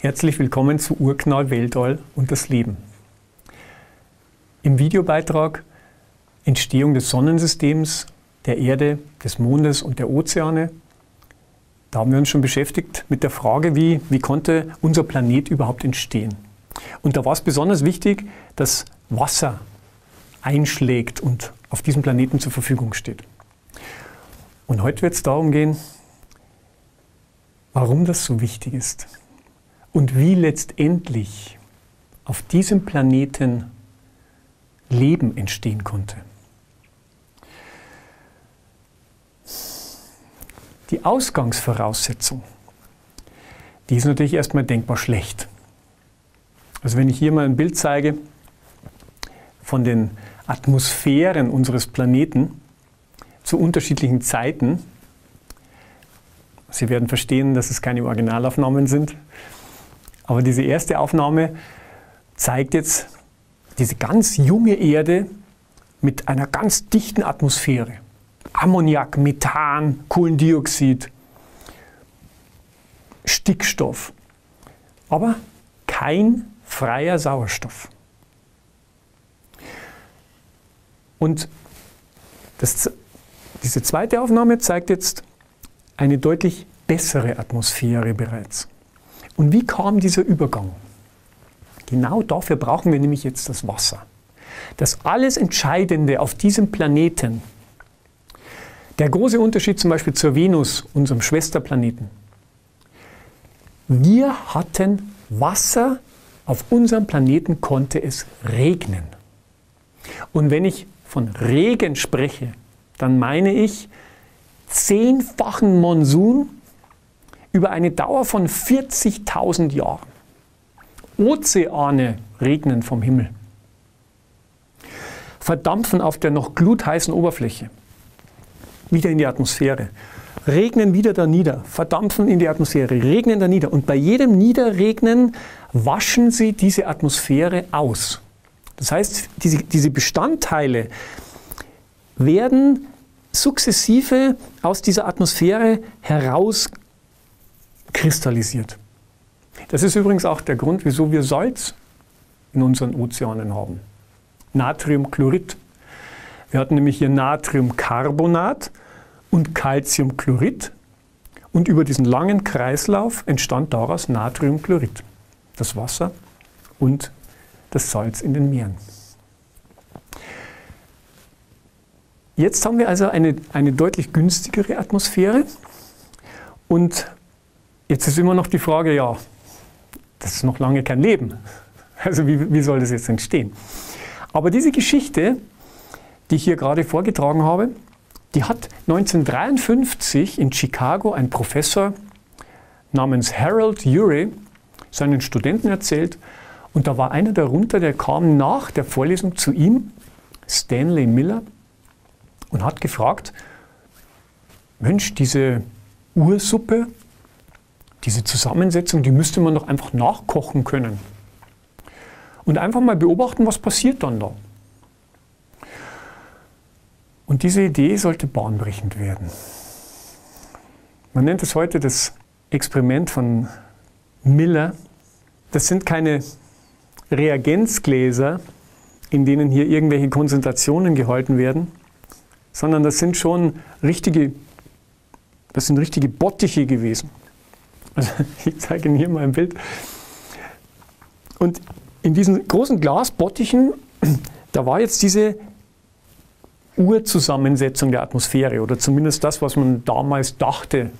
Herzlich willkommen zu Urknall, Weltall und das Leben. Im Videobeitrag Entstehung des Sonnensystems, der Erde, des Mondes und der Ozeane. Da haben wir uns schon beschäftigt mit der Frage, wie konnte unser Planet überhaupt entstehen. Und da war es besonders wichtig, dass Wasser einschlägt und auf diesem Planeten zur Verfügung steht. Und heute wird es darum gehen, warum das so wichtig ist. Und wie letztendlich auf diesem Planeten Leben entstehen konnte. Die Ausgangsvoraussetzung, die ist natürlich erstmal denkbar schlecht. Also wenn ich hier mal ein Bild zeige von den Atmosphären unseres Planeten zu unterschiedlichen Zeiten, Sie werden verstehen, dass es keine Originalaufnahmen sind, aber diese erste Aufnahme zeigt jetzt diese ganz junge Erde mit einer ganz dichten Atmosphäre. Ammoniak, Methan, Kohlendioxid, Stickstoff, aber kein freier Sauerstoff. Und diese zweite Aufnahme zeigt jetzt eine deutlich bessere Atmosphäre bereits. Und wie kam dieser Übergang? Genau dafür brauchen wir nämlich jetzt das Wasser. Das alles Entscheidende auf diesem Planeten, der große Unterschied zum Beispiel zur Venus, unserem Schwesterplaneten. Wir hatten Wasser, auf unserem Planeten konnte es regnen. Und wenn ich von Regen spreche, dann meine ich 10-fachen Monsun über eine Dauer von 40.000 Jahren. Ozeane regnen vom Himmel, verdampfen auf der noch glutheißen Oberfläche, wieder in die Atmosphäre, regnen wieder da nieder, verdampfen in die Atmosphäre, regnen da nieder. Und bei jedem Niederregnen waschen sie diese Atmosphäre aus. Das heißt, diese Bestandteile werden sukzessive aus dieser Atmosphäre herauskristallisiert. Das ist übrigens auch der Grund, wieso wir Salz in unseren Ozeanen haben. Natriumchlorid. Wir hatten nämlich hier Natriumcarbonat und Calciumchlorid. Und über diesen langen Kreislauf entstand daraus Natriumchlorid, das Wasser und das Salz in den Meeren. Jetzt haben wir also eine deutlich günstigere Atmosphäre. Und jetzt ist immer noch die Frage, ja, das ist noch lange kein Leben. Also wie soll das jetzt entstehen? Aber diese Geschichte, die ich hier gerade vorgetragen habe, die hat 1953 in Chicago ein Professor namens Harold Urey seinen Studenten erzählt. Und da war einer darunter, der kam nach der Vorlesung zu ihm, Stanley Miller, und hat gefragt, Mensch, diese Ursuppe, diese Zusammensetzung, die müsste man doch einfach nachkochen können. Und einfach mal beobachten, was passiert dann da. Und diese Idee sollte bahnbrechend werden. Man nennt es heute das Experiment von Miller. Das sind keine Reagenzgläser, in denen hier irgendwelche Konzentrationen gehalten werden, sondern das sind schon richtige Bottiche gewesen. Also ich zeige Ihnen hier mal ein Bild. Und in diesen großen Glasbottichen, da war jetzt diese Urzusammensetzung der Atmosphäre oder zumindest das, was man damals dachte,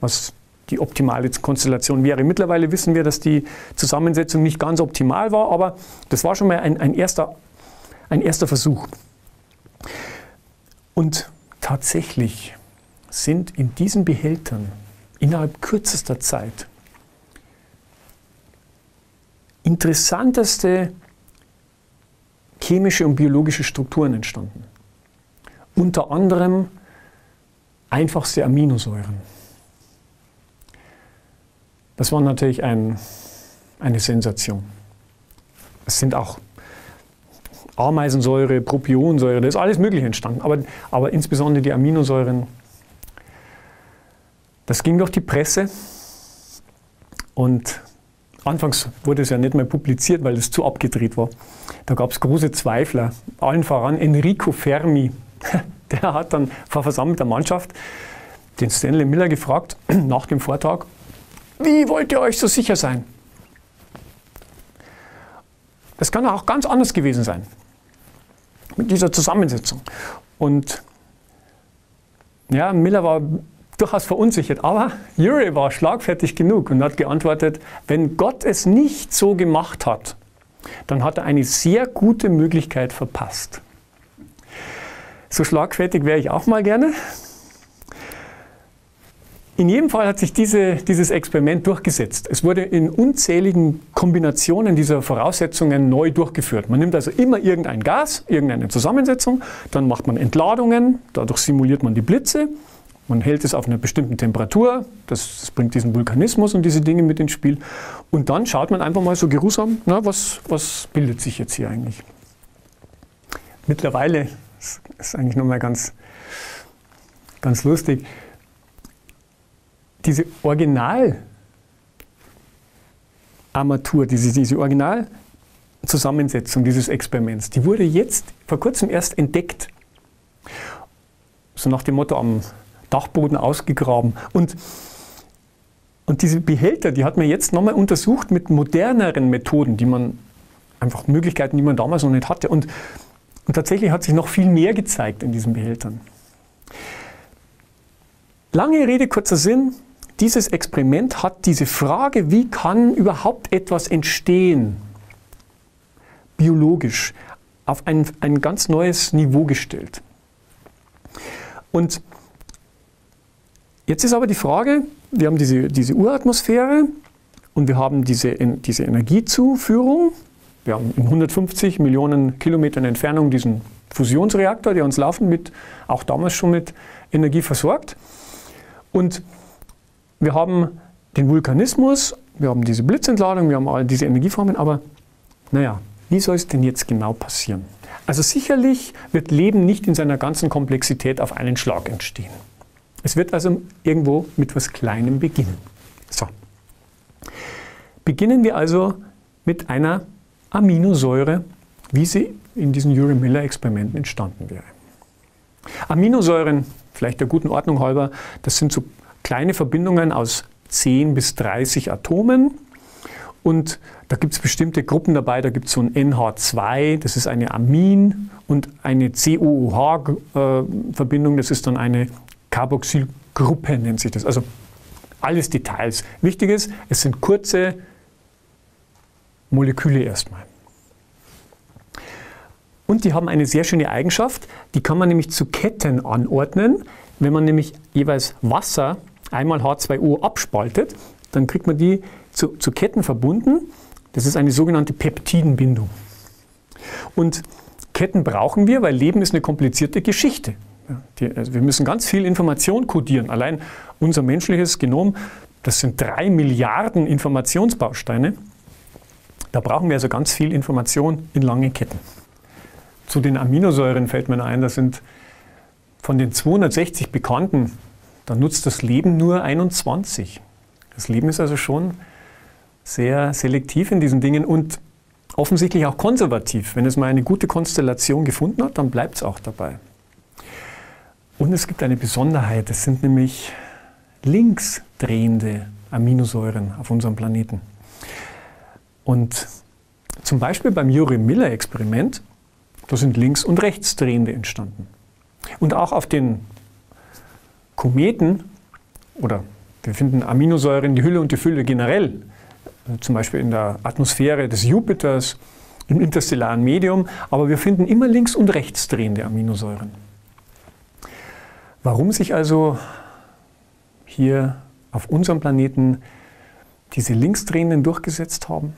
was die optimale Konstellation wäre. Mittlerweile wissen wir, dass die Zusammensetzung nicht ganz optimal war, aber das war schon mal ein erster Versuch. Und tatsächlich sind in diesen Behältern innerhalb kürzester Zeit interessanteste chemische und biologische Strukturen entstanden. Unter anderem einfachste Aminosäuren. Das war natürlich eine Sensation. Es sind auch Ameisensäure, Propionsäure, da ist alles Mögliche entstanden. Aber insbesondere die Aminosäuren, das ging durch die Presse und Anfangs wurde es ja nicht mehr publiziert, weil es zu abgedreht war. Da gab es große Zweifler, allen voran Enrico Fermi. Der hat dann vor versammelter Mannschaft den Stanley Miller gefragt, nach dem Vortrag, wie wollt ihr euch so sicher sein? Das kann auch ganz anders gewesen sein, mit dieser Zusammensetzung. Und ja, Miller war durchaus verunsichert, aber Urey war schlagfertig genug und hat geantwortet, wenn Gott es nicht so gemacht hat, dann hat er eine sehr gute Möglichkeit verpasst. So schlagfertig wäre ich auch mal gerne. In jedem Fall hat sich dieses Experiment durchgesetzt. Es wurde in unzähligen Kombinationen dieser Voraussetzungen neu durchgeführt. Man nimmt also immer irgendein Gas, irgendeine Zusammensetzung, dann macht man Entladungen, dadurch simuliert man die Blitze, man hält es auf einer bestimmten Temperatur, das bringt diesen Vulkanismus und diese Dinge mit ins Spiel. Und dann schaut man einfach mal so geruhsam, na, was bildet sich jetzt hier eigentlich? Mittlerweile, das ist eigentlich nochmal ganz lustig, diese Originalarmatur, diese Originalzusammensetzung dieses Experiments, die wurde jetzt vor kurzem erst entdeckt. So nach dem Motto am Dachboden ausgegraben. Und diese Behälter, die hat man jetzt nochmal untersucht mit moderneren Methoden, Möglichkeiten, die man damals noch nicht hatte. Und tatsächlich hat sich noch viel mehr gezeigt in diesen Behältern. Lange Rede, kurzer Sinn. Dieses Experiment hat diese Frage, wie kann überhaupt etwas entstehen, biologisch, auf ein ganz neues Niveau gestellt. Und jetzt ist aber die Frage, wir haben diese Uratmosphäre und wir haben diese Energiezuführung. Wir haben in 150 Millionen Kilometern Entfernung diesen Fusionsreaktor, der uns laufend auch damals schon mit Energie versorgt. Und wir haben den Vulkanismus, wir haben diese Blitzentladung, wir haben all diese Energieformen, aber naja, wie soll es denn jetzt genau passieren? Also sicherlich wird Leben nicht in seiner ganzen Komplexität auf einen Schlag entstehen. Es wird also irgendwo mit was Kleinem beginnen. So. Beginnen wir also mit einer Aminosäure, wie sie in diesen Urey-Miller-Experimenten entstanden wäre. Aminosäuren, vielleicht der guten Ordnung halber, das sind so kleine Verbindungen aus 10 bis 30 Atomen und da gibt es bestimmte Gruppen dabei, da gibt es so ein NH2, das ist eine Amin und eine COOH-Verbindung, das ist dann eine Carboxylgruppe, nennt sich das. Also alles Details. Wichtig ist, es sind kurze Moleküle erstmal. Und die haben eine sehr schöne Eigenschaft, die kann man nämlich zu Ketten anordnen. Wenn man nämlich jeweils Wasser einmal H2O abspaltet, dann kriegt man die zu Ketten verbunden. Das ist eine sogenannte Peptidenbindung. Und Ketten brauchen wir, weil Leben ist eine komplizierte Geschichte. Also wir müssen ganz viel Information kodieren. Allein unser menschliches Genom, das sind 3 Milliarden Informationsbausteine. Da brauchen wir also ganz viel Information in lange Ketten. Zu den Aminosäuren fällt mir ein, das sind von den 260 bekannten, da nutzt das Leben nur 21. Das Leben ist also schon sehr selektiv in diesen Dingen und offensichtlich auch konservativ. Wenn es mal eine gute Konstellation gefunden hat, dann bleibt es auch dabei. Und es gibt eine Besonderheit, es sind nämlich linksdrehende Aminosäuren auf unserem Planeten. Und zum Beispiel beim Urey-Miller-Experiment, da sind links- und rechtsdrehende entstanden. Und auch auf den Kometen, oder wir finden Aminosäuren, die Hülle und die Fülle generell, zum Beispiel in der Atmosphäre des Jupiters, im interstellaren Medium, aber wir finden immer links- und rechtsdrehende Aminosäuren. Warum sich also hier auf unserem Planeten diese linksdrehenden durchgesetzt haben?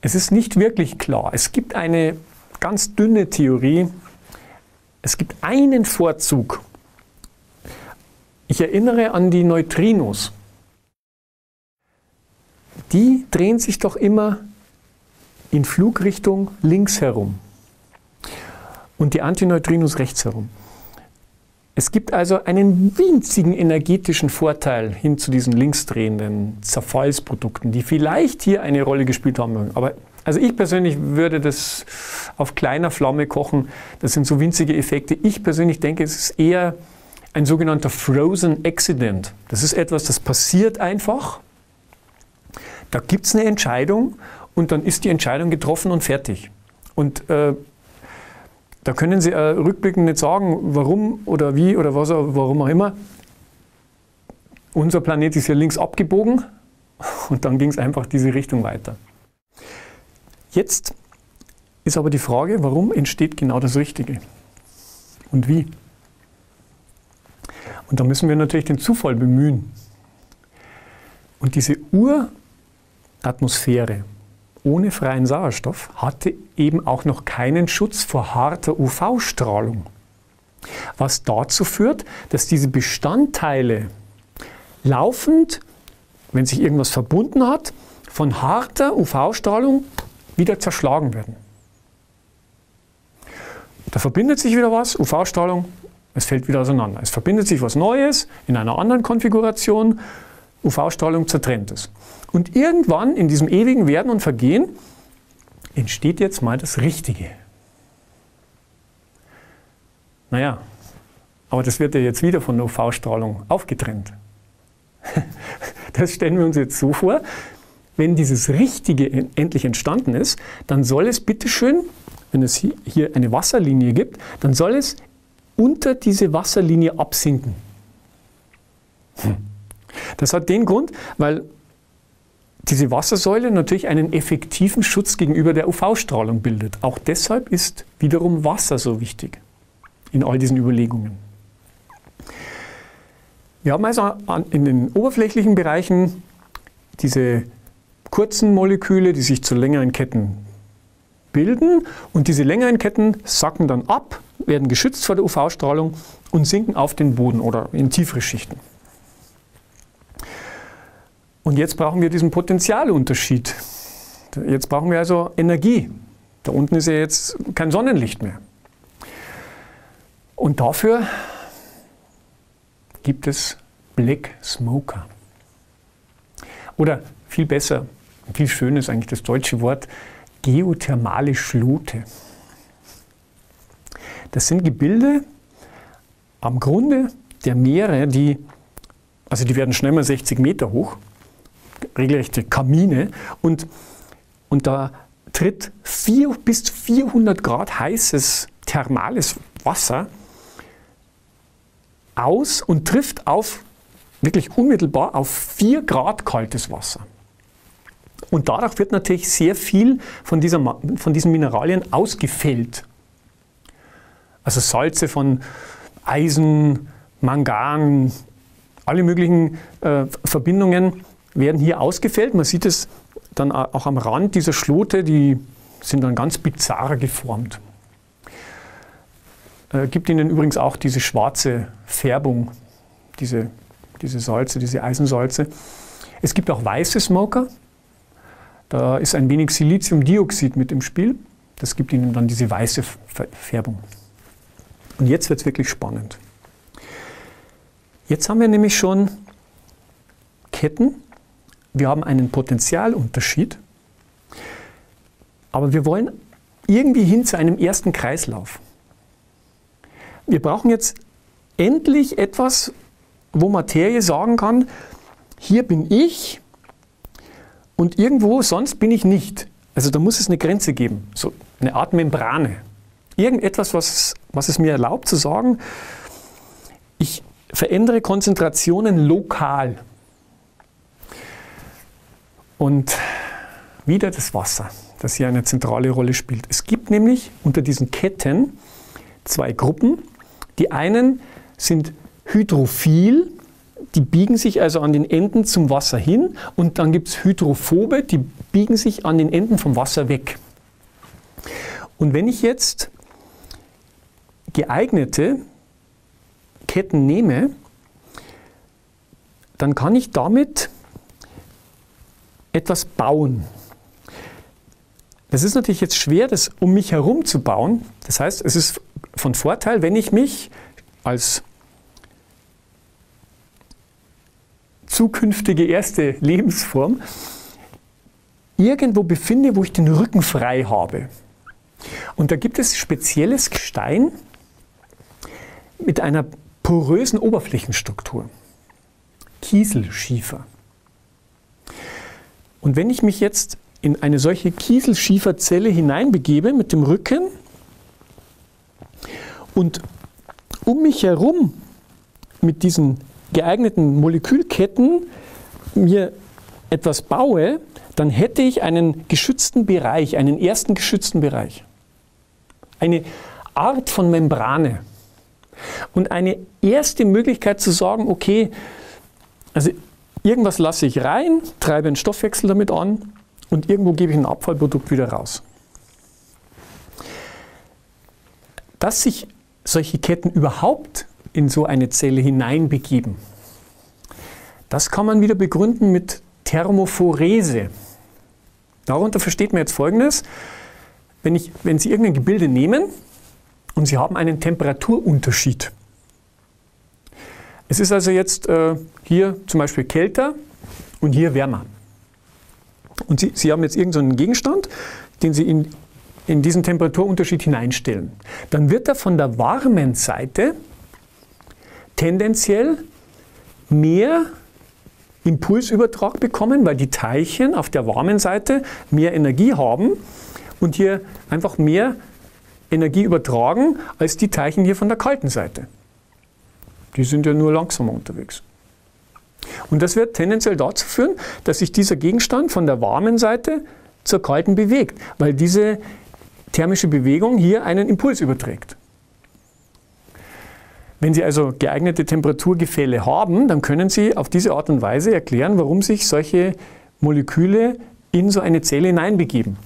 Es ist nicht wirklich klar. Es gibt eine ganz dünne Theorie. Es gibt einen Vorzug. Ich erinnere an die Neutrinos. Die drehen sich doch immer in Flugrichtung links herum und die Antineutrinos rechts herum. Es gibt also einen winzigen energetischen Vorteil hin zu diesen linksdrehenden Zerfallsprodukten, die vielleicht hier eine Rolle gespielt haben mögen. Aber also ich persönlich würde das auf kleiner Flamme kochen. Das sind so winzige Effekte. Ich persönlich denke, es ist eher ein sogenannter Frozen Accident. Das ist etwas, das passiert einfach. Da gibt es eine Entscheidung und dann ist die Entscheidung getroffen und fertig. Und da können Sie rückblickend nicht sagen, warum oder wie oder was, warum auch immer. Unser Planet ist hier links abgebogen und dann ging es einfach diese Richtung weiter. Jetzt ist aber die Frage, warum entsteht genau das Richtige und wie? Und da müssen wir natürlich den Zufall bemühen. Und diese Uratmosphäre ohne freien Sauerstoff hatte eben auch noch keinen Schutz vor harter UV-Strahlung, was dazu führt, dass diese Bestandteile laufend, wenn sich irgendwas verbunden hat, von harter UV-Strahlung wieder zerschlagen werden. Da verbindet sich wieder was, UV-Strahlung, es fällt wieder auseinander. Es verbindet sich was Neues in einer anderen Konfiguration, UV-Strahlung zertrennt es. Und irgendwann in diesem ewigen Werden und Vergehen entsteht jetzt mal das Richtige. Naja, aber das wird ja jetzt wieder von der UV-Strahlung aufgetrennt. Das stellen wir uns jetzt so vor. Wenn dieses Richtige endlich entstanden ist, dann soll es bitteschön, wenn es hier eine Wasserlinie gibt, dann soll es unter diese Wasserlinie absinken. Das hat den Grund, weil diese Wassersäule natürlich einen effektiven Schutz gegenüber der UV-Strahlung bildet. Auch deshalb ist wiederum Wasser so wichtig in all diesen Überlegungen. Wir haben also in den oberflächlichen Bereichen diese kurzen Moleküle, die sich zu längeren Ketten bilden, und diese längeren Ketten sacken dann ab, werden geschützt vor der UV-Strahlung und sinken auf den Boden oder in tiefere Schichten. Und jetzt brauchen wir diesen Potentialunterschied. Jetzt brauchen wir also Energie. Da unten ist ja jetzt kein Sonnenlicht mehr. Und dafür gibt es Black Smoker. Oder viel besser, viel schöner ist eigentlich das deutsche Wort, geothermale Schlote. Das sind Gebilde am Grunde der Meere, die werden schnell mal 60 Meter hoch, regelrechte Kamine, und da tritt bis zu 400 Grad heißes thermales Wasser aus und trifft auf, wirklich unmittelbar, auf 4 Grad kaltes Wasser. Und dadurch wird natürlich sehr viel von diesen Mineralien ausgefällt. Also Salze von Eisen, Mangan, alle möglichen Verbindungen werden hier ausgefällt. Man sieht es dann auch am Rand dieser Schlote, die sind dann ganz bizarr geformt. Gibt ihnen übrigens auch diese schwarze Färbung, diese Salze, diese Eisensalze. Es gibt auch weiße Smoker. Da ist ein wenig Siliziumdioxid mit im Spiel. Das gibt ihnen dann diese weiße Färbung. Und jetzt wird es wirklich spannend. Jetzt haben wir nämlich schon Ketten. Wir haben einen Potentialunterschied, aber wir wollen irgendwie hin zu einem ersten Kreislauf. Wir brauchen jetzt endlich etwas, wo Materie sagen kann, hier bin ich und irgendwo sonst bin ich nicht. Also da muss es eine Grenze geben, so eine Art Membrane. Irgendetwas, was es mir erlaubt zu sagen, ich verändere Konzentrationen lokal. Und wieder das Wasser, das hier eine zentrale Rolle spielt. Es gibt nämlich unter diesen Ketten zwei Gruppen. Die einen sind hydrophil, die biegen sich also an den Enden zum Wasser hin. Und dann gibt es Hydrophobe, die biegen sich an den Enden vom Wasser weg. Und wenn ich jetzt geeignete Ketten nehme, dann kann ich damit etwas bauen. Das ist natürlich jetzt schwer, das um mich herum zu bauen. Das heißt, es ist von Vorteil, wenn ich mich als zukünftige erste Lebensform, irgendwo befinde, wo ich den Rücken frei habe. Und da gibt es spezielles Gestein mit einer porösen Oberflächenstruktur, Kieselschiefer. Und wenn ich mich jetzt in eine solche Kieselschieferzelle hineinbegebe mit dem Rücken und um mich herum mit diesen geeigneten Molekülketten mir etwas baue, dann hätte ich einen geschützten Bereich, einen ersten geschützten Bereich. Eine Art von Membrane und eine erste Möglichkeit zu sagen, okay, also irgendwas lasse ich rein, treibe einen Stoffwechsel damit an und irgendwo gebe ich ein Abfallprodukt wieder raus. Dass sich solche Ketten überhaupt in so eine Zelle hineinbegeben, das kann man wieder begründen mit Thermophorese. Darunter versteht man jetzt Folgendes: Wenn Sie irgendein Gebilde nehmen und Sie haben einen Temperaturunterschied. Es ist also jetzt hier zum Beispiel kälter und hier wärmer. Und Sie haben jetzt irgendeinen Gegenstand, den Sie in diesen Temperaturunterschied hineinstellen. Dann wird er von der warmen Seite tendenziell mehr Impulsübertrag bekommen, weil die Teilchen auf der warmen Seite mehr Energie haben und hier einfach mehr Energie übertragen als die Teilchen hier von der kalten Seite. Die sind ja nur langsamer unterwegs. Und das wird tendenziell dazu führen, dass sich dieser Gegenstand von der warmen Seite zur kalten bewegt, weil diese thermische Bewegung hier einen Impuls überträgt. Wenn Sie also geeignete Temperaturgefälle haben, dann können Sie auf diese Art und Weise erklären, warum sich solche Moleküle in so eine Zelle hineinbegeben.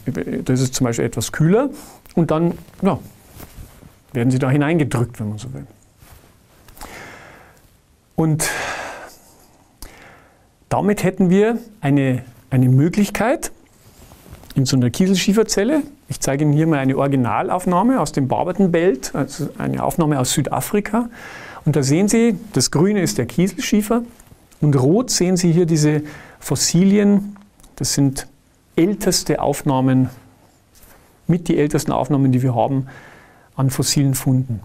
Das ist zum Beispiel etwas kühler und dann werden sie da hineingedrückt, wenn man so will. Und damit hätten wir eine Möglichkeit in so einer Kieselschieferzelle. Ich zeige Ihnen hier mal eine Originalaufnahme aus dem Barberton-Belt, also eine Aufnahme aus Südafrika. Und da sehen Sie, das Grüne ist der Kieselschiefer und rot sehen Sie hier diese Fossilien. Das sind älteste Aufnahmen, mit die ältesten Aufnahmen, die wir haben an fossilen Funden.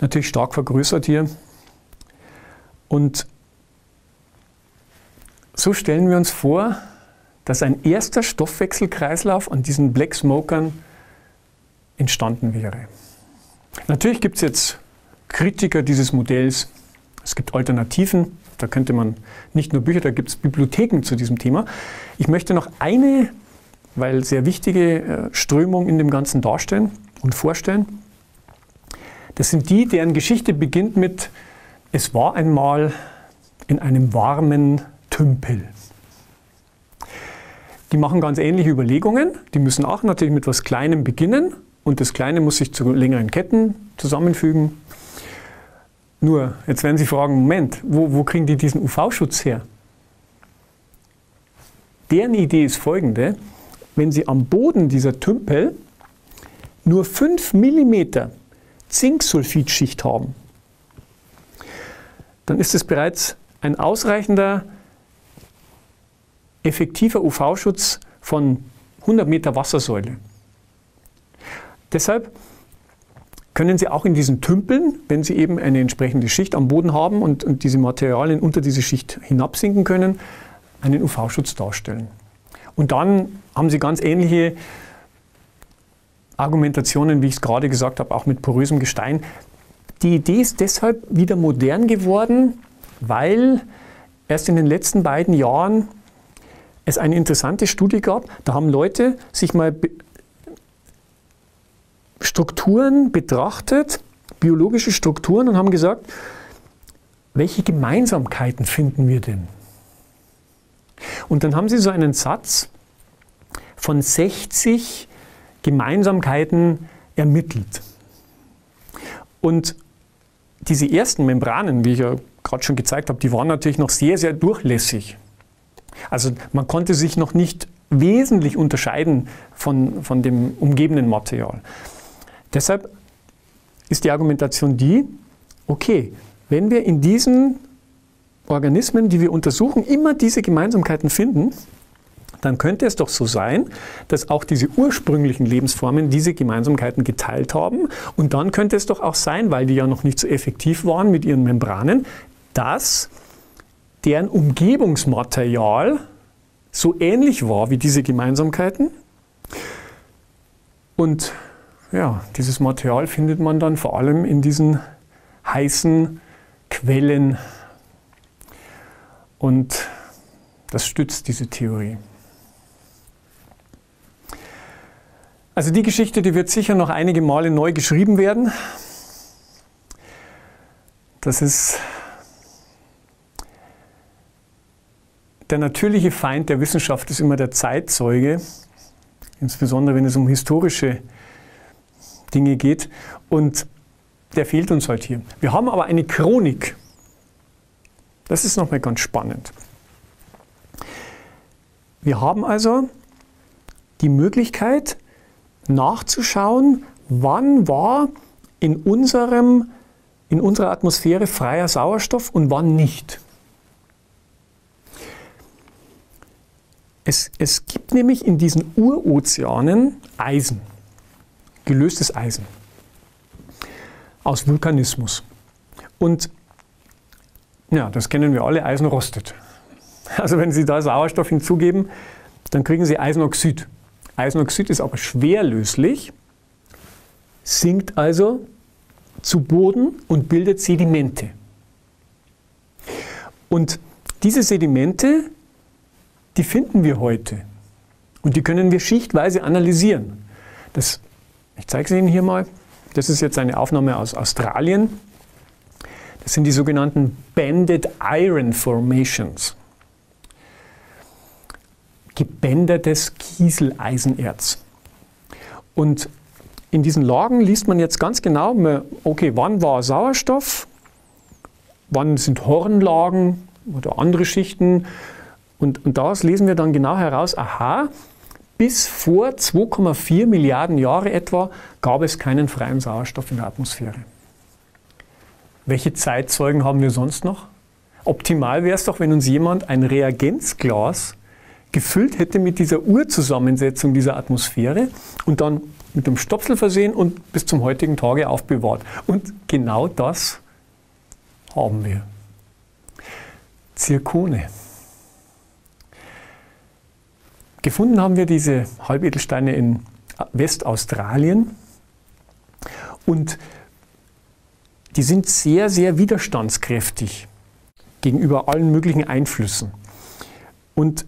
Natürlich stark vergrößert hier. Und so stellen wir uns vor, dass ein erster Stoffwechselkreislauf an diesen Black Smokern entstanden wäre. Natürlich gibt es jetzt Kritiker dieses Modells. Es gibt Alternativen. Da könnte man nicht nur Bücher, da gibt es Bibliotheken zu diesem Thema. Ich möchte noch eine, weil sehr wichtige Strömung in dem Ganzen darstellen und vorstellen. Das sind die, deren Geschichte beginnt mit: Es war einmal in einem warmen Tümpel. Die machen ganz ähnliche Überlegungen. Die müssen auch natürlich mit was Kleinem beginnen und das Kleine muss sich zu längeren Ketten zusammenfügen. Nur, jetzt werden Sie fragen, Moment, wo kriegen die diesen UV-Schutz her? Deren Idee ist folgende: Wenn Sie am Boden dieser Tümpel nur 5 mm Zinksulfidschicht haben, dann ist es bereits ein ausreichender effektiver UV-Schutz von 100 Meter Wassersäule. Deshalb können Sie auch in diesen Tümpeln, wenn Sie eben eine entsprechende Schicht am Boden haben und diese Materialien unter diese Schicht hinabsinken können, einen UV-Schutz darstellen. Und dann haben Sie ganz ähnliche Argumentationen, wie ich es gerade gesagt habe, auch mit porösem Gestein. Die Idee ist deshalb wieder modern geworden, weil erst in den letzten beiden Jahren es eine interessante Studie gab, da haben Leute sich mal Strukturen betrachtet, biologische Strukturen, und haben gesagt, welche Gemeinsamkeiten finden wir denn? Und dann haben sie so einen Satz von 60 Gemeinsamkeiten ermittelt. Und diese ersten Membranen, wie ich ja gerade schon gezeigt habe, die waren natürlich noch sehr, sehr durchlässig. Also man konnte sich noch nicht wesentlich unterscheiden von dem umgebenden Material. Deshalb ist die Argumentation die, okay, wenn wir in diesen Organismen, die wir untersuchen, immer diese Gemeinsamkeiten finden, dann könnte es doch so sein, dass auch diese ursprünglichen Lebensformen diese Gemeinsamkeiten geteilt haben. Und dann könnte es doch auch sein, weil die ja noch nicht so effektiv waren mit ihren Membranen, dass deren Umgebungsmaterial so ähnlich war wie diese Gemeinsamkeiten. Und ja, dieses Material findet man dann vor allem in diesen heißen Quellen. Und das stützt diese Theorie. Also die Geschichte, die wird sicher noch einige Male neu geschrieben werden. Das ist der natürliche Feind der Wissenschaft, ist immer der Zeitzeuge, insbesondere wenn es um historische Dinge geht. Und der fehlt uns halt hier. Wir haben aber eine Chronik. Das ist nochmal ganz spannend. Wir haben also die Möglichkeit, nachzuschauen, wann war in unserer Atmosphäre freier Sauerstoff und wann nicht. Es gibt nämlich in diesen Urozeanen Eisen, gelöstes Eisen aus Vulkanismus. Und ja, das kennen wir alle, Eisen rostet. Also wenn Sie da Sauerstoff hinzugeben, dann kriegen Sie Eisenoxid. Eisenoxid ist aber schwer löslich, sinkt also zu Boden und bildet Sedimente. Und diese Sedimente, die finden wir heute und die können wir schichtweise analysieren. Ich zeige es Ihnen hier mal. Das ist jetzt eine Aufnahme aus Australien. Das sind die sogenannten Banded Iron Formations. Gebändertes Kieseleisenerz. Und in diesen Lagen liest man jetzt ganz genau, okay, wann war Sauerstoff, wann sind Hornlagen oder andere Schichten. Und daraus lesen wir dann genau heraus, aha, bis vor 2,4 Milliarden Jahre etwa gab es keinen freien Sauerstoff in der Atmosphäre. Welche Zeitzeugen haben wir sonst noch? Optimal wäre es doch, wenn uns jemand ein Reagenzglas gefüllt hätte mit dieser Urzusammensetzung dieser Atmosphäre und dann mit dem Stopsel versehen und bis zum heutigen Tage aufbewahrt. Und genau das haben wir. Zirkone. Gefunden haben wir diese Halbedelsteine in Westaustralien und die sind sehr, sehr widerstandskräftig gegenüber allen möglichen Einflüssen. Und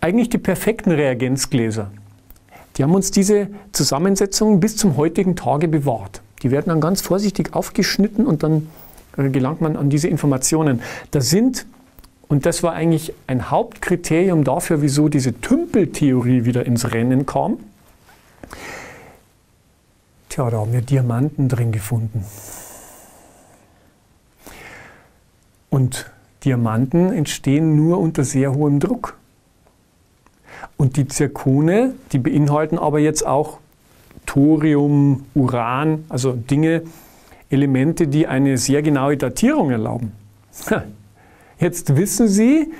eigentlich die perfekten Reagenzgläser. Die haben uns diese Zusammensetzung bis zum heutigen Tage bewahrt. Die werden dann ganz vorsichtig aufgeschnitten und dann gelangt man an diese Informationen. Und das war eigentlich ein Hauptkriterium dafür, wieso diese Tümpeltheorie wieder ins Rennen kam. Tja, da haben wir Diamanten drin gefunden. Und Diamanten entstehen nur unter sehr hohem Druck. Und die Zirkone, die beinhalten aber jetzt auch Thorium, Uran, also Dinge, Elemente, die eine sehr genaue Datierung erlauben. Jetzt wissen Sie,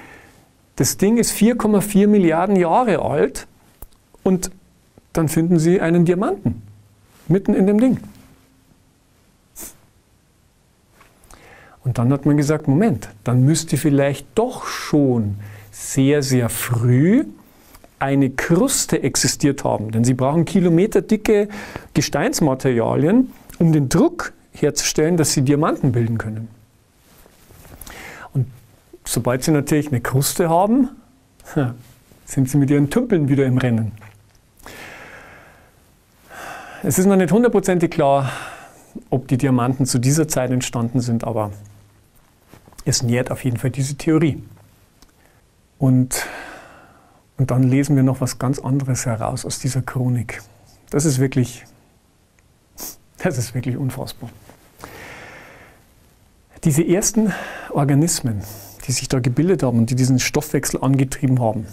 das Ding ist 4,4 Milliarden Jahre alt und dann finden Sie einen Diamanten mitten in dem Ding. Und dann hat man gesagt, Moment, dann müsste vielleicht doch schon sehr, sehr früh eine Kruste existiert haben, denn sie brauchen kilometerdicke Gesteinsmaterialien, um den Druck herzustellen, dass sie Diamanten bilden können. Und sobald sie natürlich eine Kruste haben, sind sie mit ihren Tümpeln wieder im Rennen. Es ist noch nicht hundertprozentig klar, ob die Diamanten zu dieser Zeit entstanden sind, aber es nährt auf jeden Fall diese Theorie. Und dann lesen wir noch was ganz anderes heraus aus dieser Chronik. Das ist wirklich unfassbar. Diese ersten Organismen, die sich da gebildet haben und die diesen Stoffwechsel angetrieben haben,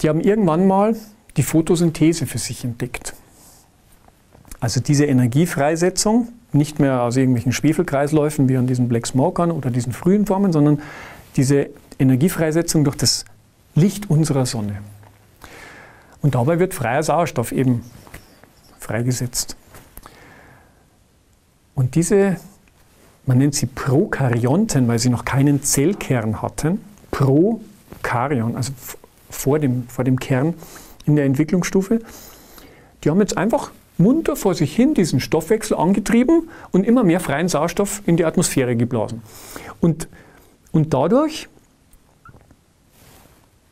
die haben irgendwann mal die Photosynthese für sich entdeckt. Also diese Energiefreisetzung, nicht mehr aus irgendwelchen Schwefelkreisläufen wie an diesen Black Smokern oder diesen frühen Formen, sondern diese Energiefreisetzung durch das Licht unserer Sonne. Und dabei wird freier Sauerstoff eben freigesetzt. Und diese, man nennt sie Prokaryonten, weil sie noch keinen Zellkern hatten, Prokaryon, also vor dem Kern in der Entwicklungsstufe, die haben jetzt einfach munter vor sich hin diesen Stoffwechsel angetrieben und immer mehr freien Sauerstoff in die Atmosphäre geblasen. Und dadurch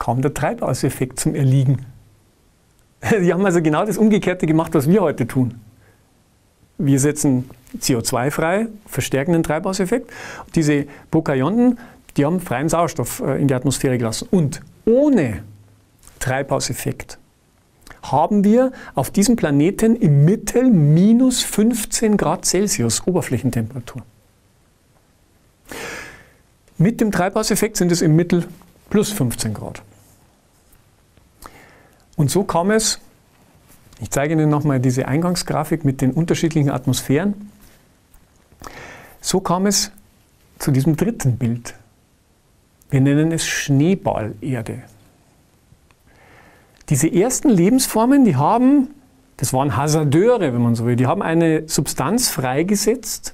kam der Treibhauseffekt zum Erliegen. Die haben also genau das Umgekehrte gemacht, was wir heute tun. Wir setzen CO2 frei, verstärken den Treibhauseffekt. Diese Prokaryonten, die haben freien Sauerstoff in die Atmosphäre gelassen. Und ohne Treibhauseffekt haben wir auf diesem Planeten im Mittel minus 15 Grad Celsius Oberflächentemperatur. Mit dem Treibhauseffekt sind es im Mittel plus 15 Grad. Und so kam es, ich zeige Ihnen nochmal diese Eingangsgrafik mit den unterschiedlichen Atmosphären, so kam es zu diesem dritten Bild. Wir nennen es Schneeballerde. Diese ersten Lebensformen, die haben, das waren Hasardeure, wenn man so will, die haben eine Substanz freigesetzt,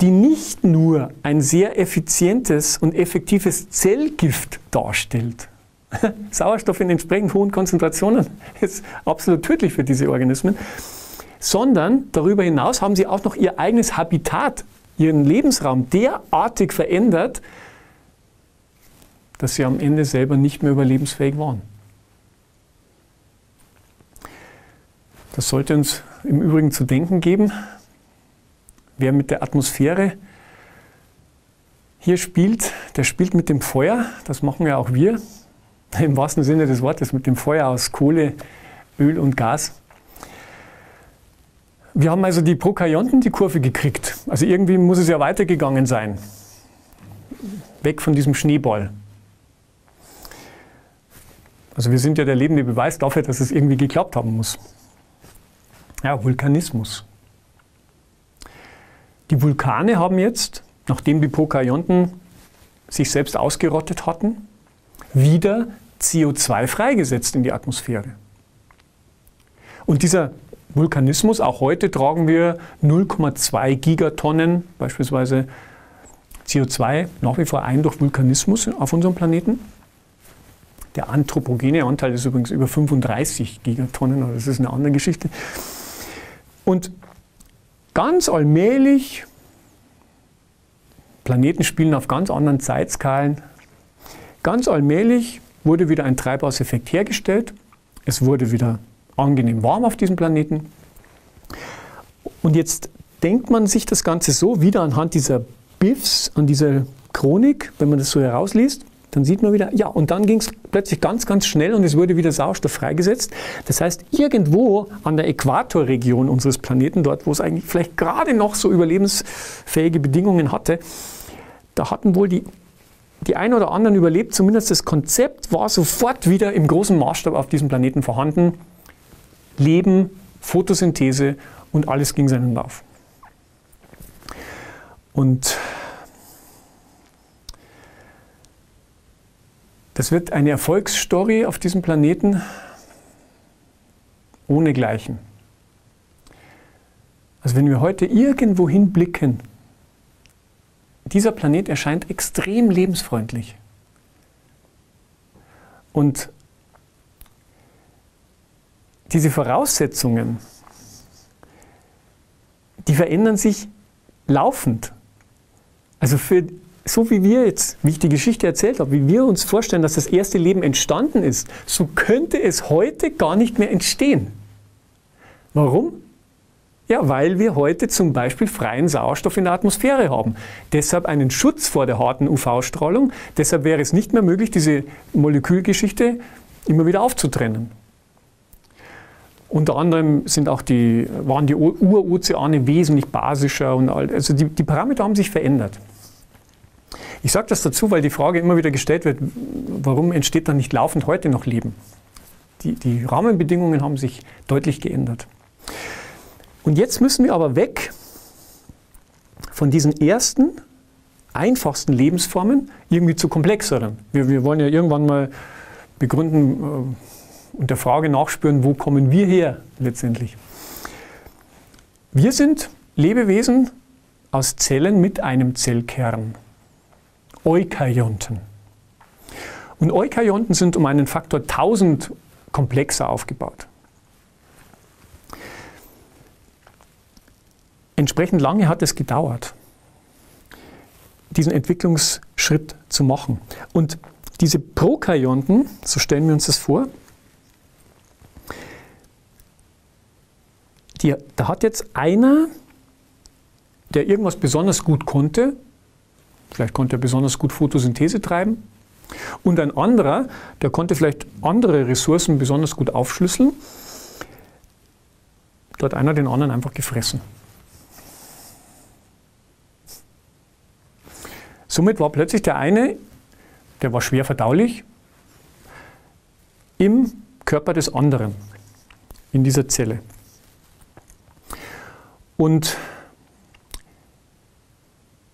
die nicht nur ein sehr effizientes und effektives Zellgift darstellt. Sauerstoff in entsprechend hohen Konzentrationen ist absolut tödlich für diese Organismen, sondern darüber hinaus haben sie auch noch ihr eigenes Habitat, ihren Lebensraum derartig verändert, dass sie am Ende selber nicht mehr überlebensfähig waren. Das sollte uns im Übrigen zu denken geben. Wer mit der Atmosphäre hier spielt, der spielt mit dem Feuer. Das machen ja auch wir, im wahrsten Sinne des Wortes, mit dem Feuer aus Kohle, Öl und Gas. Wir haben also die Prokaryonten die Kurve gekriegt. Also irgendwie muss es ja weitergegangen sein. Weg von diesem Schneeball. Also wir sind ja der lebende Beweis dafür, dass es irgendwie geklappt haben muss. Ja, Vulkanismus. Die Vulkane haben jetzt, nachdem die Prokaryonten sich selbst ausgerottet hatten, wieder CO2 freigesetzt in die Atmosphäre. Und dieser Vulkanismus, auch heute tragen wir 0,2 Gigatonnen beispielsweise CO2 nach wie vor ein durch Vulkanismus auf unserem Planeten. Der anthropogene Anteil ist übrigens über 35 Gigatonnen, aber das ist eine andere Geschichte. Und ganz allmählich, Planeten spielen auf ganz anderen Zeitskalen, ganz allmählich wurde wieder ein Treibhauseffekt hergestellt. Es wurde wieder angenehm warm auf diesem Planeten. Und jetzt denkt man sich das Ganze so, wieder anhand dieser Biffs, an dieser Chronik, wenn man das so herausliest, dann sieht man wieder, ja, und dann ging es plötzlich ganz, ganz schnell und es wurde wieder Sauerstoff freigesetzt. Das heißt, irgendwo an der Äquatorregion unseres Planeten, dort, wo es eigentlich vielleicht gerade noch so überlebensfähige Bedingungen hatte, da hatten wohl die einen oder anderen überlebt, zumindest das Konzept war sofort wieder im großen Maßstab auf diesem Planeten vorhanden. Leben, Photosynthese und alles ging seinen Lauf. Und das wird eine Erfolgsstory auf diesem Planeten ohnegleichen. Also wenn wir heute irgendwo hinblicken, dieser Planet erscheint extrem lebensfreundlich. Und diese Voraussetzungen, die verändern sich laufend. Also für so wie wir jetzt, wie ich die Geschichte erzählt habe, wie wir uns vorstellen, dass das erste Leben entstanden ist, so könnte es heute gar nicht mehr entstehen. Warum? Ja, weil wir heute zum Beispiel freien Sauerstoff in der Atmosphäre haben. Deshalb einen Schutz vor der harten UV-Strahlung. Deshalb wäre es nicht mehr möglich, diese Molekülgeschichte immer wieder aufzutrennen. Unter anderem sind auch waren die Urozeane wesentlich basischer und also die Parameter haben sich verändert. Ich sage das dazu, weil die Frage immer wieder gestellt wird, warum entsteht dann nicht laufend heute noch Leben? Die Rahmenbedingungen haben sich deutlich geändert. Und jetzt müssen wir aber weg von diesen ersten, einfachsten Lebensformen, irgendwie zu komplexeren. Wir wollen ja irgendwann mal begründen und der Frage nachspüren, wo kommen wir her letztendlich. Wir sind Lebewesen aus Zellen mit einem Zellkern, Eukaryonten. Und Eukaryonten sind um einen Faktor 1000 komplexer aufgebaut. Entsprechend lange hat es gedauert, diesen Entwicklungsschritt zu machen. Und diese Prokaryonten, so stellen wir uns das vor, da hat jetzt einer, der irgendwas besonders gut konnte, vielleicht konnte er besonders gut Photosynthese treiben, und ein anderer, der konnte vielleicht andere Ressourcen besonders gut aufschlüsseln, da hat einer den anderen einfach gefressen. Somit war plötzlich der eine, der war schwer verdaulich, im Körper des anderen, in dieser Zelle. Und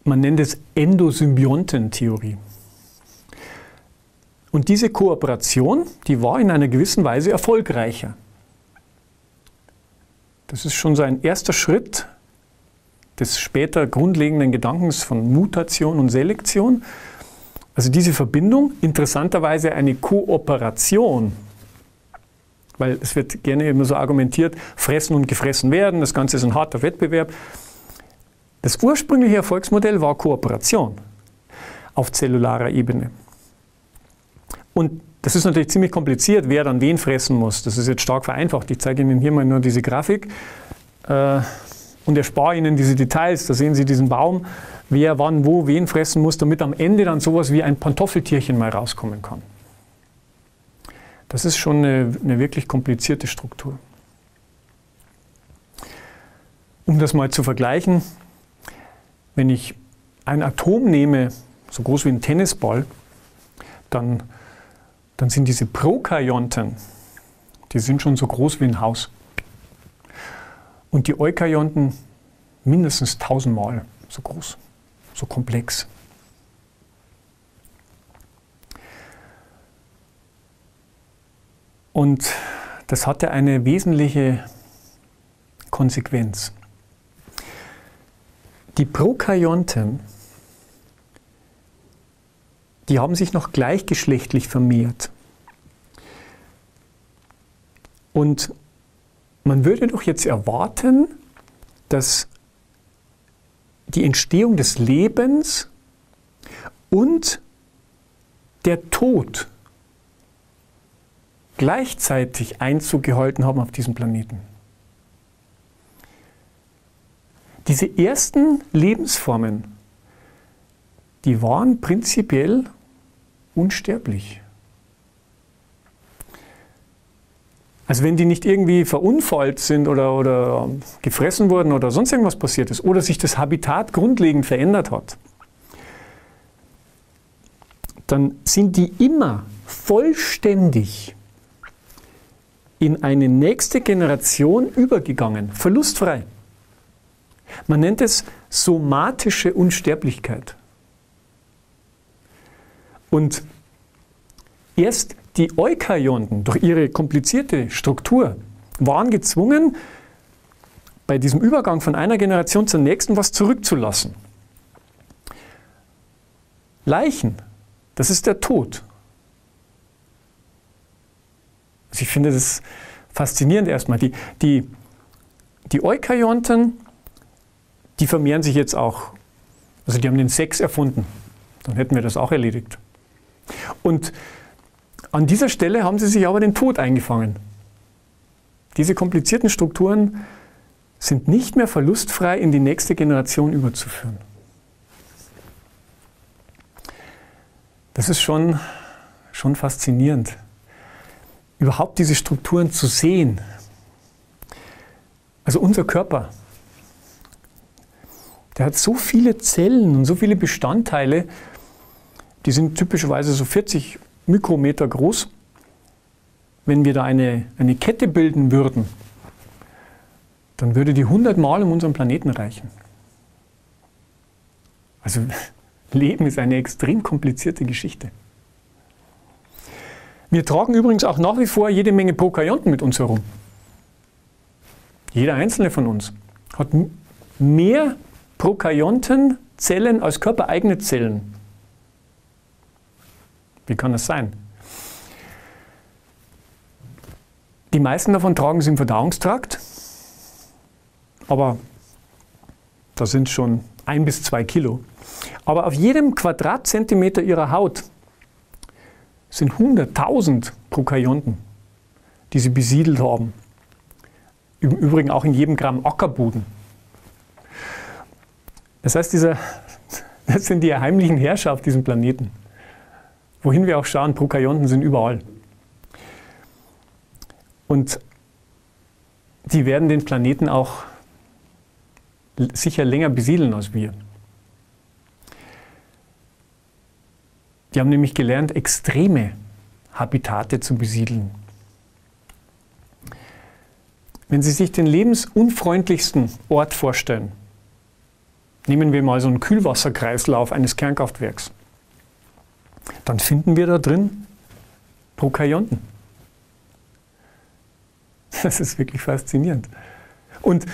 man nennt es Endosymbiontentheorie. Und diese Kooperation, die war in einer gewissen Weise erfolgreicher. Das ist schon so ein erster Schritt des später grundlegenden Gedankens von Mutation und Selektion. Also diese Verbindung, interessanterweise eine Kooperation, weil es wird gerne immer so argumentiert, fressen und gefressen werden, das Ganze ist ein harter Wettbewerb. Das ursprüngliche Erfolgsmodell war Kooperation auf zellularer Ebene. Und das ist natürlich ziemlich kompliziert, wer dann wen fressen muss. Das ist jetzt stark vereinfacht. Ich zeige Ihnen hier mal nur diese Grafik. Und erspare Ihnen diese Details, da sehen Sie diesen Baum, wer wann wo wen fressen muss, damit am Ende dann sowas wie ein Pantoffeltierchen mal rauskommen kann. Das ist schon eine wirklich komplizierte Struktur. Um das mal zu vergleichen, wenn ich ein Atom nehme, so groß wie ein Tennisball, dann sind diese Prokaryonten, die sind schon so groß wie ein Haus. Und die Eukaryonten mindestens 1000-mal so groß, so komplex. Und das hatte eine wesentliche Konsequenz. Die Prokaryonten, die haben sich noch gleichgeschlechtlich vermehrt. Und man würde doch jetzt erwarten, dass die Entstehung des Lebens und der Tod gleichzeitig Einzug gehalten haben auf diesem Planeten. Diese ersten Lebensformen, die waren prinzipiell unsterblich. Also wenn die nicht irgendwie verunfallt sind oder gefressen wurden oder sonst irgendwas passiert ist oder sich das Habitat grundlegend verändert hat, dann sind die immer vollständig in eine nächste Generation übergegangen, verlustfrei. Man nennt es somatische Unsterblichkeit. Und erst die Eukaryonten, durch ihre komplizierte Struktur, waren gezwungen, bei diesem Übergang von einer Generation zur nächsten was zurückzulassen. Leichen, das ist der Tod. Also ich finde das faszinierend erstmal. Die Eukaryonten, die vermehren sich jetzt auch. Also die haben den Sex erfunden. Dann hätten wir das auch erledigt. Und an dieser Stelle haben sie sich aber den Tod eingefangen. Diese komplizierten Strukturen sind nicht mehr verlustfrei in die nächste Generation überzuführen. Das ist schon faszinierend, überhaupt diese Strukturen zu sehen. Also unser Körper, der hat so viele Zellen und so viele Bestandteile, die sind typischerweise so 40 Mikrometer groß. Wenn wir da eine Kette bilden würden, dann würde die 100 Mal um unseren Planeten reichen. Also Leben ist eine extrem komplizierte Geschichte. Wir tragen übrigens auch nach wie vor jede Menge Prokaryonten mit uns herum. Jeder einzelne von uns hat mehr Prokaryonten-Zellen als körpereigene Zellen. Wie kann das sein? Die meisten davon tragen sie im Verdauungstrakt, aber das sind schon 1 bis 2 Kilo. Aber auf jedem Quadratzentimeter ihrer Haut sind 100.000 Prokaryonten, die sie besiedelt haben. Im Übrigen auch in jedem Gramm Ackerboden. Das heißt, das sind die heimlichen Herrscher auf diesem Planeten. Wohin wir auch schauen, Prokaryonten sind überall. Und die werden den Planeten auch sicher länger besiedeln als wir. Die haben nämlich gelernt, extreme Habitate zu besiedeln. Wenn Sie sich den lebensunfreundlichsten Ort vorstellen, nehmen wir mal so einen Kühlwasserkreislauf eines Kernkraftwerks, dann finden wir da drin Prokaryonten. Das ist wirklich faszinierend. Und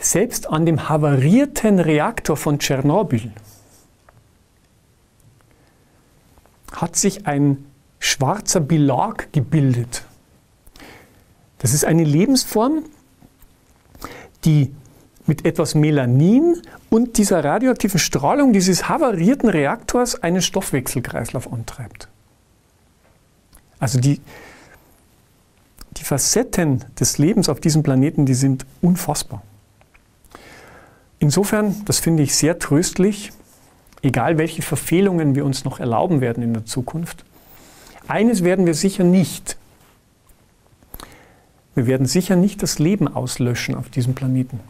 selbst an dem havarierten Reaktor von Tschernobyl hat sich ein schwarzer Belag gebildet. Das ist eine Lebensform, die mit etwas Melanin und dieser radioaktiven Strahlung dieses havarierten Reaktors einen Stoffwechselkreislauf antreibt. Also die Facetten des Lebens auf diesem Planeten, die sind unfassbar. Insofern, das finde ich sehr tröstlich, egal welche Verfehlungen wir uns noch erlauben werden in der Zukunft, eines werden wir sicher nicht. Wir werden sicher nicht das Leben auslöschen auf diesem Planeten.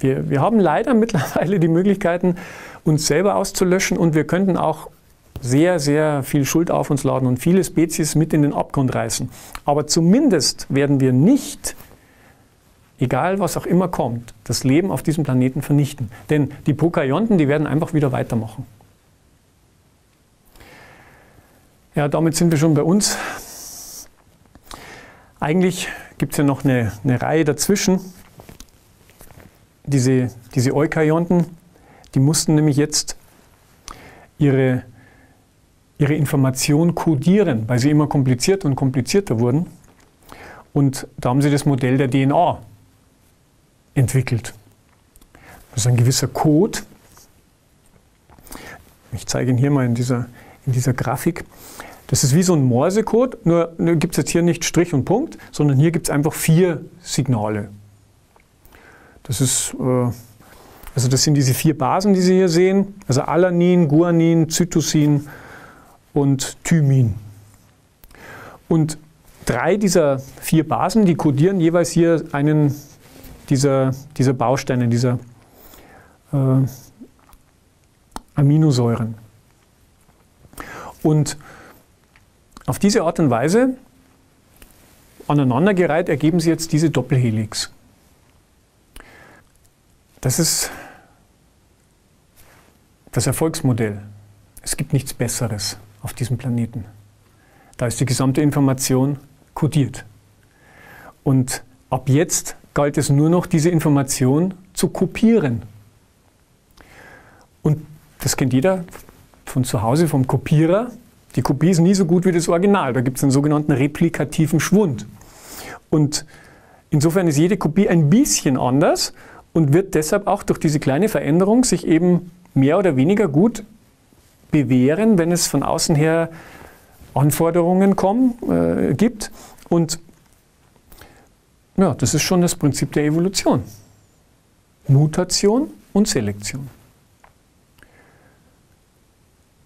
Wir haben leider mittlerweile die Möglichkeiten, uns selber auszulöschen, und wir könnten auch sehr, sehr viel Schuld auf uns laden und viele Spezies mit in den Abgrund reißen. Aber zumindest werden wir nicht, egal was auch immer kommt, das Leben auf diesem Planeten vernichten. Denn die Prokaryonten, die werden einfach wieder weitermachen. Ja, damit sind wir schon bei uns. Eigentlich gibt es ja noch eine Reihe dazwischen. Diese Eukaryonten, die mussten nämlich jetzt ihre Information kodieren, weil sie immer komplizierter und komplizierter wurden. Und da haben sie das Modell der DNA entwickelt. Das ist ein gewisser Code. Ich zeige ihn hier mal in dieser Grafik. Das ist wie so ein Morsecode, nur gibt es jetzt hier nicht Strich und Punkt, sondern hier gibt es einfach 4 Signale. Das ist, also das sind diese 4 Basen, die Sie hier sehen. Also Alanin, Guanin, Cytosin und Thymin. Und 3 dieser 4 Basen, die kodieren jeweils hier einen dieser Bausteine, dieser Aminosäuren. Und auf diese Art und Weise, aneinandergereiht, ergeben sie jetzt diese Doppelhelix. Das ist das Erfolgsmodell. Es gibt nichts Besseres auf diesem Planeten. Da ist die gesamte Information kodiert. Und ab jetzt galt es nur noch, diese Information zu kopieren. Und das kennt jeder von zu Hause, vom Kopierer. Die Kopie ist nie so gut wie das Original. Da gibt es einen sogenannten replikativen Schwund. Und insofern ist jede Kopie ein bisschen anders und wird deshalb auch durch diese kleine Veränderung sich eben mehr oder weniger gut bewähren, wenn es von außen her Anforderungen gibt. Und ja, das ist schon das Prinzip der Evolution. Mutation und Selektion.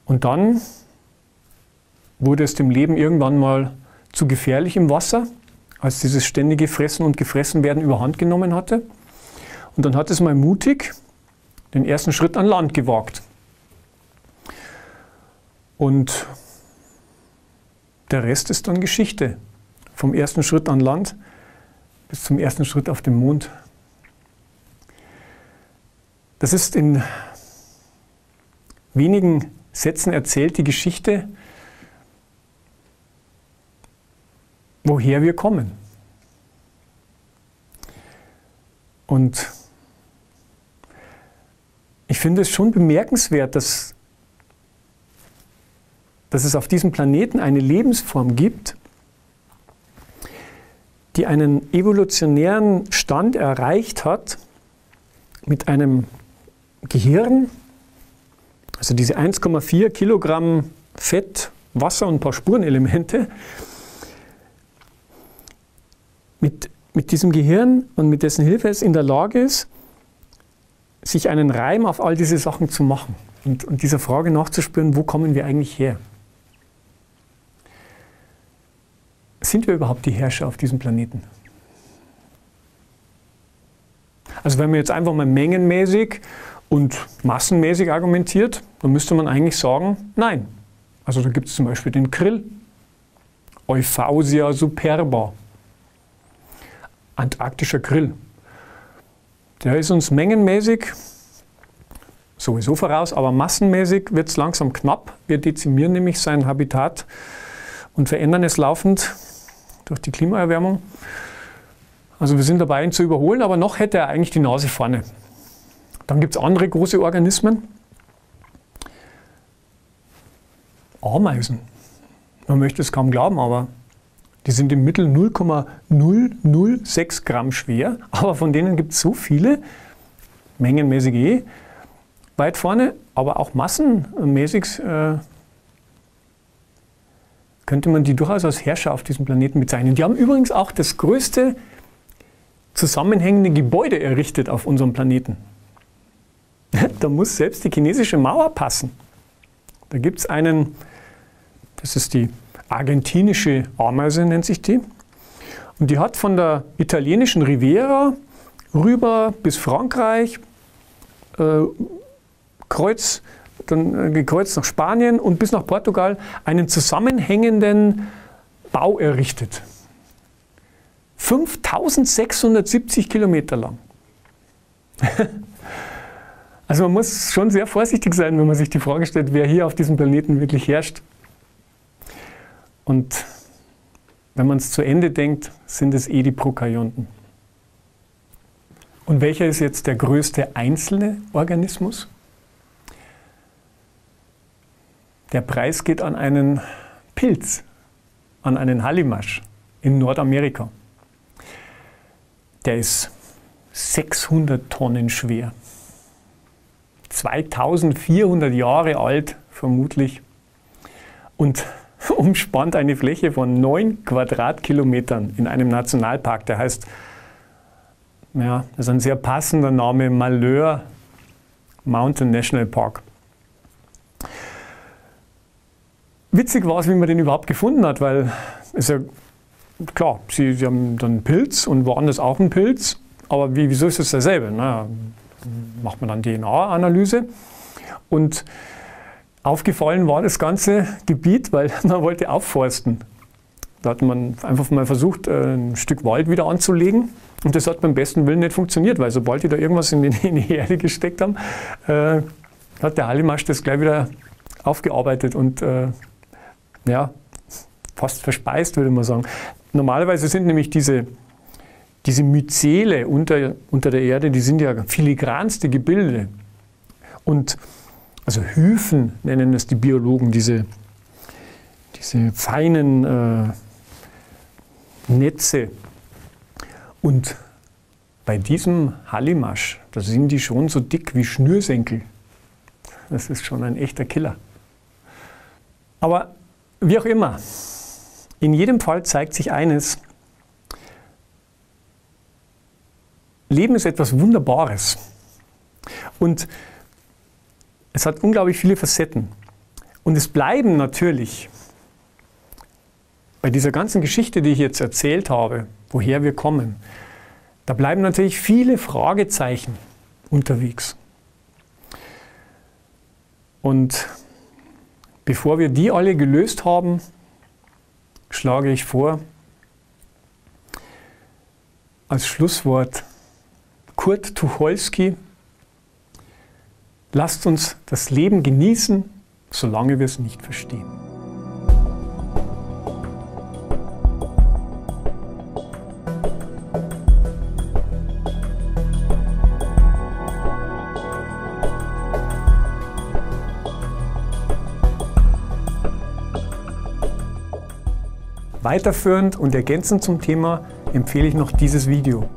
Und dann wurde es dem Leben irgendwann mal zu gefährlich im Wasser, als dieses ständige Fressen und Gefressenwerden überhand genommen hatte. Und dann hat es mal mutig den ersten Schritt an Land gewagt. Und der Rest ist dann Geschichte. Vom ersten Schritt an Land bis zum ersten Schritt auf dem Mond. Das ist in wenigen Sätzen erzählt die Geschichte, woher wir kommen. Und ich finde es schon bemerkenswert, dass es auf diesem Planeten eine Lebensform gibt, die einen evolutionären Stand erreicht hat mit einem Gehirn, also diese 1,4 Kilogramm Fett, Wasser und ein paar Spurenelemente. Mit diesem Gehirn und mit dessen Hilfe es in der Lage ist, sich einen Reim auf all diese Sachen zu machen und dieser Frage nachzuspüren, wo kommen wir eigentlich her? Sind wir überhaupt die Herrscher auf diesem Planeten? Also wenn man jetzt einfach mal mengenmäßig und massenmäßig argumentiert, dann müsste man eigentlich sagen, nein. Also da gibt es zum Beispiel den Krill, Euphausia superba, antarktischer Krill. Der ist uns mengenmäßig sowieso voraus, aber massenmäßig wird es langsam knapp. Wir dezimieren nämlich sein Habitat und verändern es laufend durch die Klimaerwärmung. Also wir sind dabei, ihn zu überholen, aber noch hätte er eigentlich die Nase vorne. Dann gibt es andere große Organismen. Ameisen. Man möchte es kaum glauben, aber die sind im Mittel 0,006 Gramm schwer, aber von denen gibt es so viele, mengenmäßig weit vorne, aber auch massenmäßig könnte man die durchaus als Herrscher auf diesem Planeten bezeichnen. Die haben übrigens auch das größte zusammenhängende Gebäude errichtet auf unserem Planeten. Da muss selbst die chinesische Mauer passen. Da gibt es einen, das ist die Argentinische Ameise nennt sich die. Und die hat von der italienischen Riviera rüber bis Frankreich gekreuzt nach Spanien und bis nach Portugal einen zusammenhängenden Bau errichtet. 5670 Kilometer lang. Also man muss schon sehr vorsichtig sein, wenn man sich die Frage stellt, wer hier auf diesem Planeten wirklich herrscht. Und wenn man es zu Ende denkt, sind es die Prokaryonten. Und welcher ist jetzt der größte einzelne Organismus? Der Preis geht an einen Pilz, an einen Hallimasch in Nordamerika. Der ist 600 Tonnen schwer, 2400 Jahre alt vermutlich und umspannt eine Fläche von 9 Quadratkilometern in einem Nationalpark. Der heißt, ja, das ist ein sehr passender Name, Malheur Mountain National Park. Witzig war es, wie man den überhaupt gefunden hat, weil, ist ja klar, sie haben dann einen Pilz und woanders auch einen Pilz, aber wieso ist es derselbe? Naja, macht man dann DNA-Analyse und aufgefallen war das ganze Gebiet, weil man wollte aufforsten. Da hat man einfach mal versucht, ein Stück Wald wieder anzulegen. Und das hat beim besten Willen nicht funktioniert, weil sobald die da irgendwas in die Erde gesteckt haben, hat der Hallimasch das gleich wieder aufgearbeitet und ja, fast verspeist, würde man sagen. Normalerweise sind nämlich diese Myzele unter der Erde, die sind ja filigranste Gebilde. Und also Hyphen nennen es die Biologen, diese feinen Netze. Und bei diesem Hallimasch, da sind die schon so dick wie Schnürsenkel. Das ist schon ein echter Killer. Aber wie auch immer, in jedem Fall zeigt sich eines: Leben ist etwas Wunderbares. Und es hat unglaublich viele Facetten. Und es bleiben natürlich bei dieser ganzen Geschichte, die ich jetzt erzählt habe, woher wir kommen, da bleiben natürlich viele Fragezeichen unterwegs. Und bevor wir die alle gelöst haben, schlage ich vor, als Schlusswort Kurt Tucholsky: Lasst uns das Leben genießen, solange wir es nicht verstehen. Weiterführend und ergänzend zum Thema empfehle ich noch dieses Video.